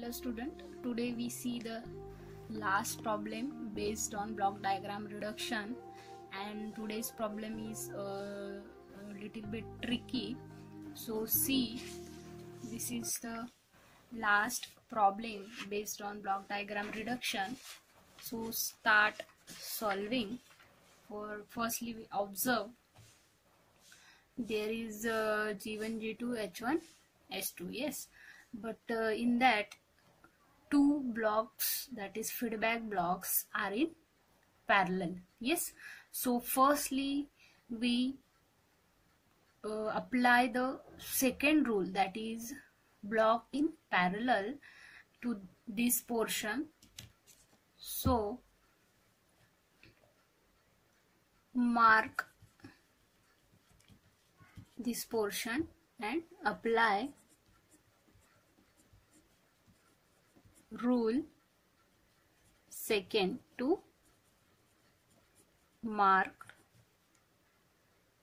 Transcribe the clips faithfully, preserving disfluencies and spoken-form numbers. Hello student, today we see the last problem based on block diagram reduction, and today's problem is uh, a little bit tricky. So see, this is the last problem based on block diagram reduction. So start solving. For firstly we observe there is uh, G one, G two, H one, H two, yes, but uh, in that two blocks, that is feedback blocks, are in parallel, yes. So firstly we uh, apply the second rule, that is block in parallel to this portion. So mark this portion and apply rule second to marked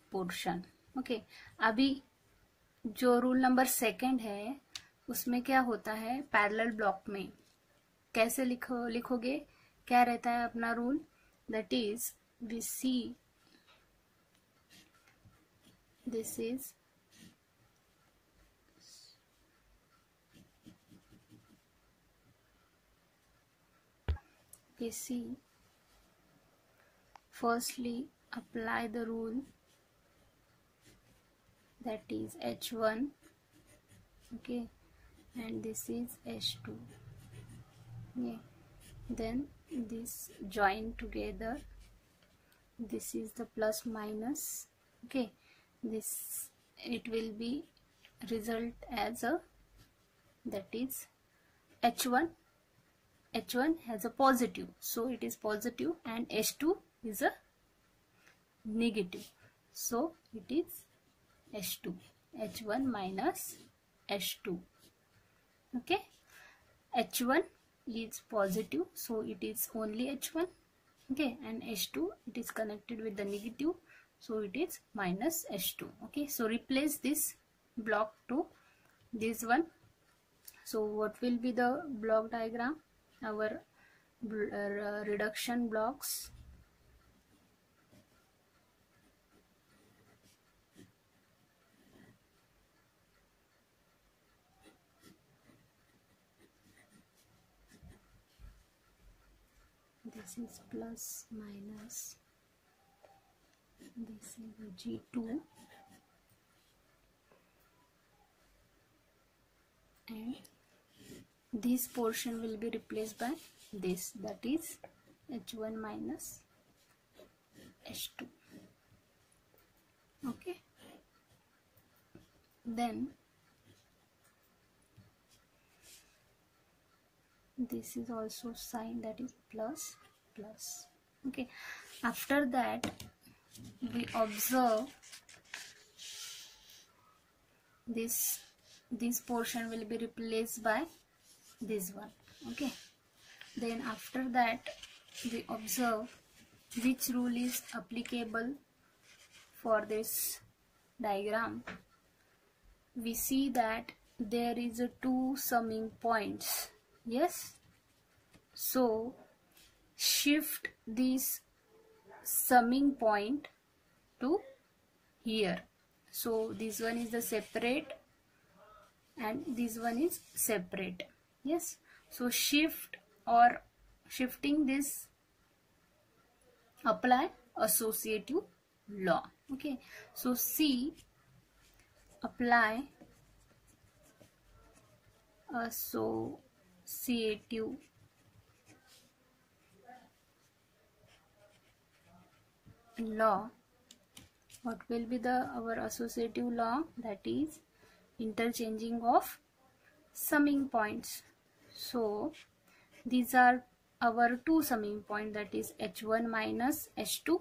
portion. Okay, अभी जो rule number second है उसमें क्या होता है, parallel block में कैसे लिखो लिखोगे, क्या रहता है अपना rule, that is we see this is we see firstly apply the rule, that is H one, okay, and this is H two, yeah. Then this join together, this is the plus minus, okay, this it will be result as a, that is H one H one has a positive, so it is positive, and H two is a negative, so it is H two, H one minus H two, okay. H one is positive, so it is only H one, okay, and H two, it is connected with the negative, so it is minus H two, okay. So replace this block to this one. So what will be the block diagram, our uh, reduction blocks, this is plus minus, this is G two and this portion will be replaced by this, that is H one minus H two, okay. Then this is also sign, that is plus plus, okay. After that we observe this this portion will be replaced by this one, okay. Then after that we observe which rule is applicable for this diagram. We see that there is a two summing points, yes. So shift this summing point to here, so this one is the separate and this one is separate, yes. So shift or shifting this, apply associative law, okay. So see, apply associative law. What will be the our associative law, that is interchanging of summing points. So these are our two summing points, that is H one minus H two,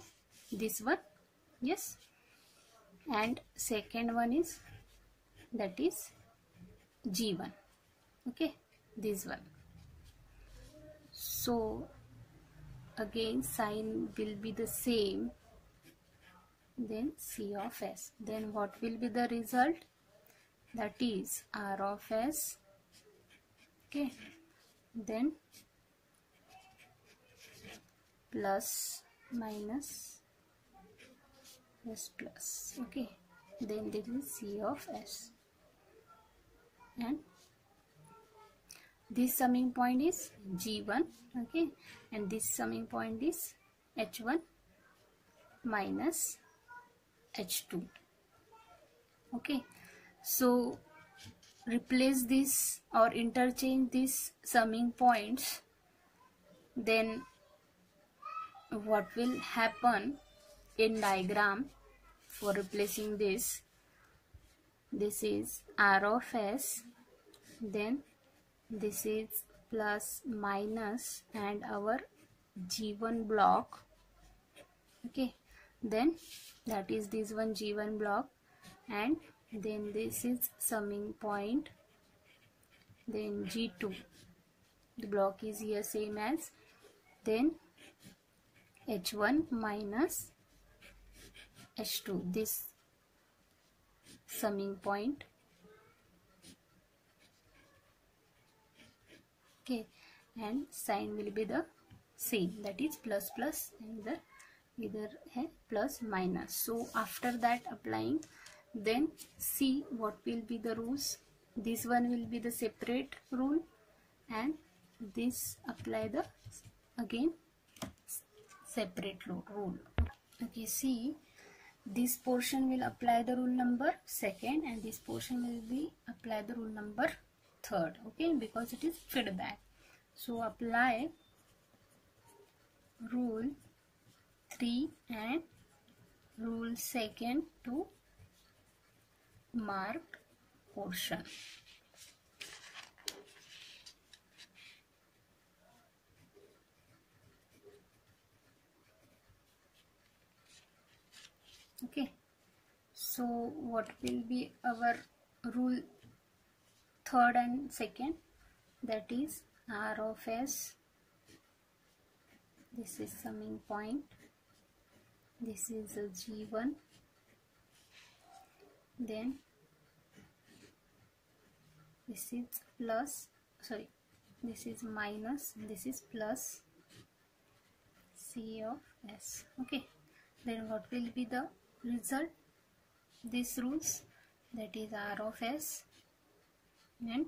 this one, yes, and second one is, that is G one, okay, this one. So again sign will be the same, then C of S. Then what will be the result, that is R of S okay, then plus minus S plus, okay, then this is C of S, and this summing point is G one, okay, and this summing point is H one minus H two, okay. So replace this or interchange these summing points, then what will happen in diagram for replacing this? This is R of S, then this is plus minus and our G one block, okay, then that is this one G one block, and then this is summing point, then G two, the block is here same as, then H one minus H two, this summing point, okay, and sign will be the same, that is plus plus and the either है plus minus. So after that applying, then see what will be the rules. This one will be the separate rule, and this apply the again separate rule. Okay, see, this portion will apply the rule number second, and this portion will be apply the rule number third, okay, because it is feedback. So apply rule three and rule second to mark portion. Okay, so what will be our rule third and second? That is R of S, this is summing point, this is a G one, then this is plus, sorry, this is minus, this is plus C of S, okay, then what will be the result? These rules, that is R of S, and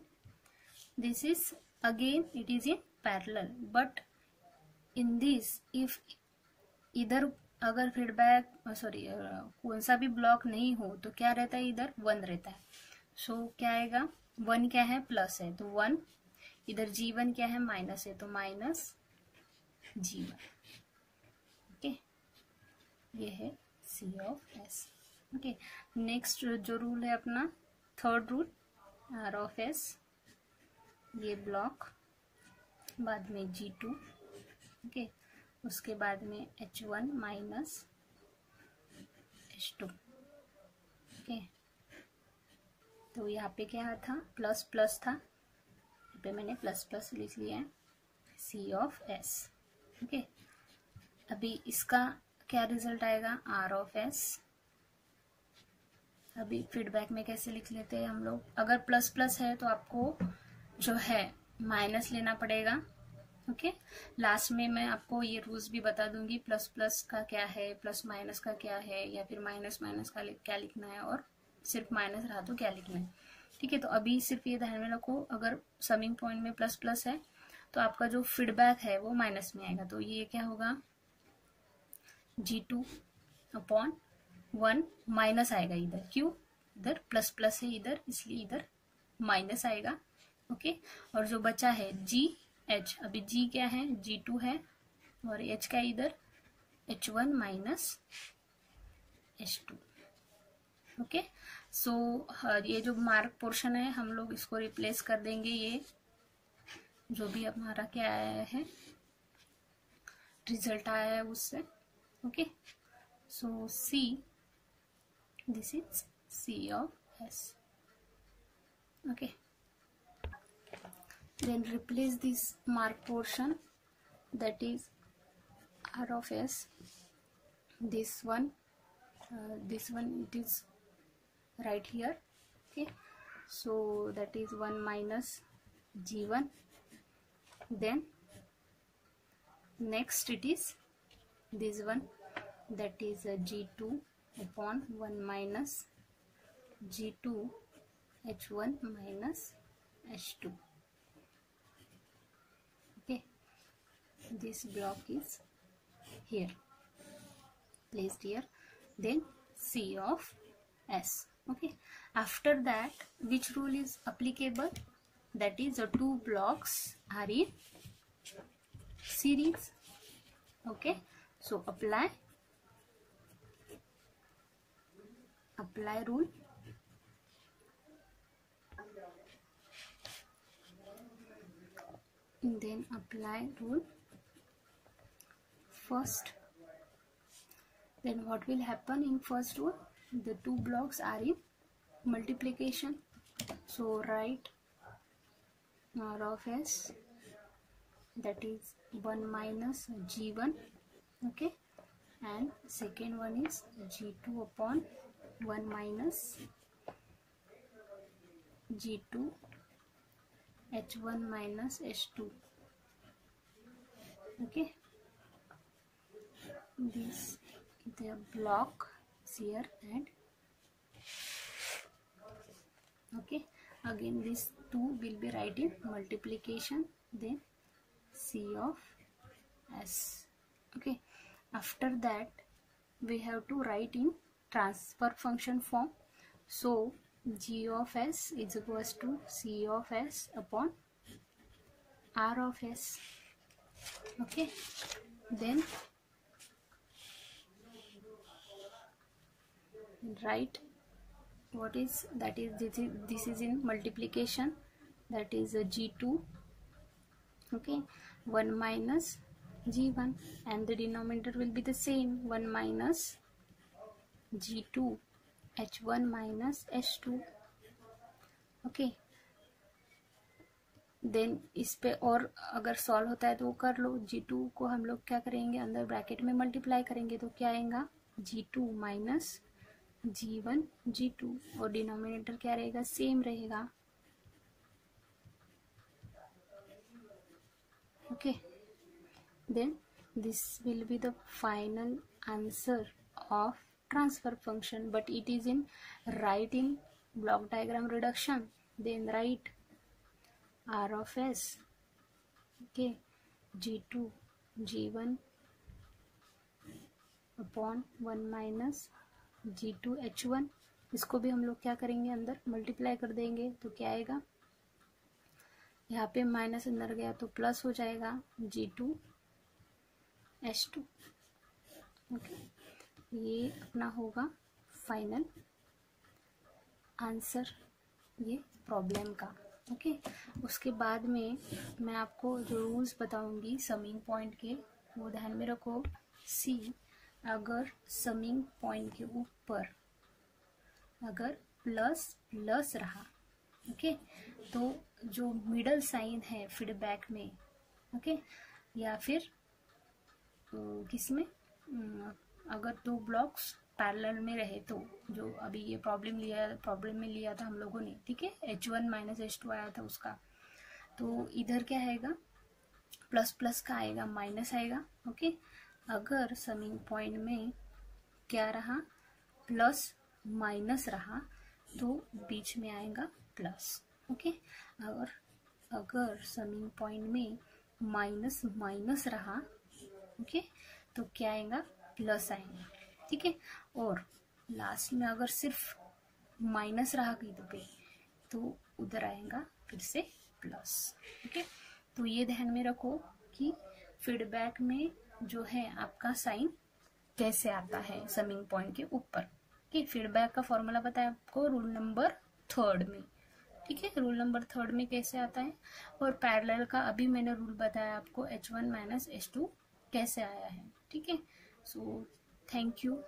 this is again it is in parallel, but in this if either अगर feedback sorry कौन सा भी block नहीं हो तो क्या रहता है, इधर वन रहता है. सो so, क्या आएगा, वन क्या है प्लस है तो वन, इधर जी वन क्या है माइनस है तो माइनस जी वन, ओके, ये है C of S. Okay, next जो रूल है अपना third rule, R of S, ये ब्लॉक, बाद में जी टू, ओके, उसके बाद में H one minus H two, okay, तो यहाँ पे क्या था, प्लस प्लस था, यहाँ पे मैंने प्लस प्लस लिख लिया है, सी ऑफ एस, ओके. अभी इसका क्या रिजल्ट आएगा, आर ऑफ एस. अभी फीडबैक में कैसे लिख लेते हैं हम लोग, अगर प्लस प्लस है तो आपको जो है माइनस लेना पड़ेगा, ओके, okay? लास्ट में मैं आपको ये रूल्स भी बता दूंगी, प्लस प्लस का क्या है, प्लस माइनस का क्या है, या फिर माइनस माइनस का क्या लिखना है, और सिर्फ माइनस रहा तो क्या लिखना है, ठीक है. तो अभी सिर्फ ये ध्यान में रखो, अगर समिंग पॉइंट में प्लस प्लस है तो आपका जो फीडबैक है वो माइनस में आएगा, तो ये क्या होगा, G two upon one minus आएगा इधर, क्यों, इधर प्लस प्लस है इधर, इसलिए इधर माइनस आएगा, ओके, okay? और जो बचा है जी एच, अभी जी क्या है जी टू है, और एच का इधर H one minus H two, okay. So ये जो मार्क पोर्शन है हम लोग इसको रिप्लेस कर देंगे, ये जो भी हमारा क्या आया है रिजल्ट आया है उससे, okay. So C, this is C of S, okay. Then replace this mark portion, that is R of S, this one, uh, this one it is right here, okay, so that is one minus G one, then next it is this one, that is G two upon one minus G two H one minus H two. Okay, this block is here, placed here. Then C of S. Okay, after that which rule is applicable? That is, the two blocks are in series. Okay, so apply apply rule. Then apply rule first. Then what will happen in first rule? The two blocks are in multiplication. So write R of S, that is one minus G one. Okay, and second one is G two upon one minus G two H one minus H two. Okay, this the block here, and okay, again these two will be writing multiplication. Then C of S. Okay, after that we have to write in transfer function form. So G of S is equals to C of S upon R of S. Okay, then write what is, that is this is, this is in multiplication, that is a G two, okay, one minus G one, and the denominator will be the same, one minus G two H one minus H two. Okay, then इस पे और अगर solve होता है तो वो कर लो. G two को हम लोग क्या करेंगे, अंदर ब्रैकेट में मल्टीप्लाई करेंगे तो क्या आएगा, G two minus G one G two, और डिनोमिनेटर क्या रहेगा, सेम रहेगा. Okay, then this will be the final answer of transfer function, but it is in write in block diagram reduction. Then write R of S, okay, G two G one upon one minus G two H one. इसको भी हम लोग क्या करेंगे, अंदर multiply कर देंगे तो क्या आएगा, यहाँ पे माइनस अंदर गया तो प्लस हो जाएगा G two H two. Okay, ये अपना होगा फाइनल आंसर ये प्रॉब्लम का. ओके, उसके बाद में मैं आपको जो रूल्स बताऊंगी समिंग पॉइंट के, वो ध्यान में रखो. सी, अगर समिंग पॉइंट के ऊपर अगर प्लस प्लस रहा, ओके, तो जो मिडल साइन है फीडबैक में, ओके, या फिर किसमें, अगर दो ब्लॉक्स पैरेलल में रहे, तो जो अभी ये प्रॉब्लम लिया प्रॉब्लम में लिया था हम लोगों ने, ठीक है, H one minus H two आया था उसका, तो इधर क्या आएगा, प्लस प्लस का आएगा, माइनस आएगा. ओके, अगर समिंग पॉइंट में क्या रहा, प्लस माइनस रहा, तो बीच में आएगा प्लस. ओके, और अगर समिंग पॉइंट में माइनस माइनस रहा, ओके, तो क्या आएगा, प्लस आएंगे. ठीक है, और लास्ट में अगर सिर्फ माइनस रहा कहीं पे, तो उधर आएगा फिर से प्लस. ओके, तो ये ध्यान में रखो कि फीडबैक में जो है आपका साइन कैसे आता है समिंग पॉइंट के ऊपर. ठीक है, फीडबैक का फॉर्मूला बताया आपको रूल नंबर थर्ड में. ठीक है, रूल नंबर थर्ड में कैसे आता है, और पैरेलल का अभी मैंने रूल बताया आपको H one minus H two कैसे आया है. ठीक है, so thank you.